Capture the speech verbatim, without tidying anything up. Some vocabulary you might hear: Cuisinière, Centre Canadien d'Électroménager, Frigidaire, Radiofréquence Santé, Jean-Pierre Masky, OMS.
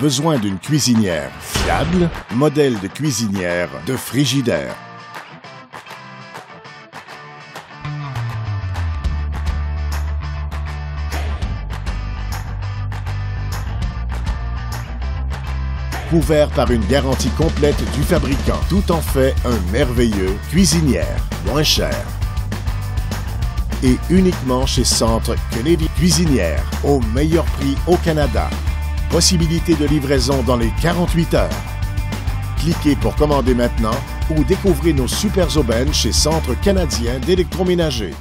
Besoin d'une cuisinière fiable, modèle de cuisinière de Frigidaire. Couvert par une garantie complète du fabricant, tout en fait un merveilleux cuisinière, moins cher. Et uniquement chez Centre Canadien d'Électroménager, au meilleur prix au Canada. Possibilité de livraison dans les quarante-huit heures. Cliquez pour commander maintenant ou découvrez nos super aubaines chez Centre Canadien d'Électroménager.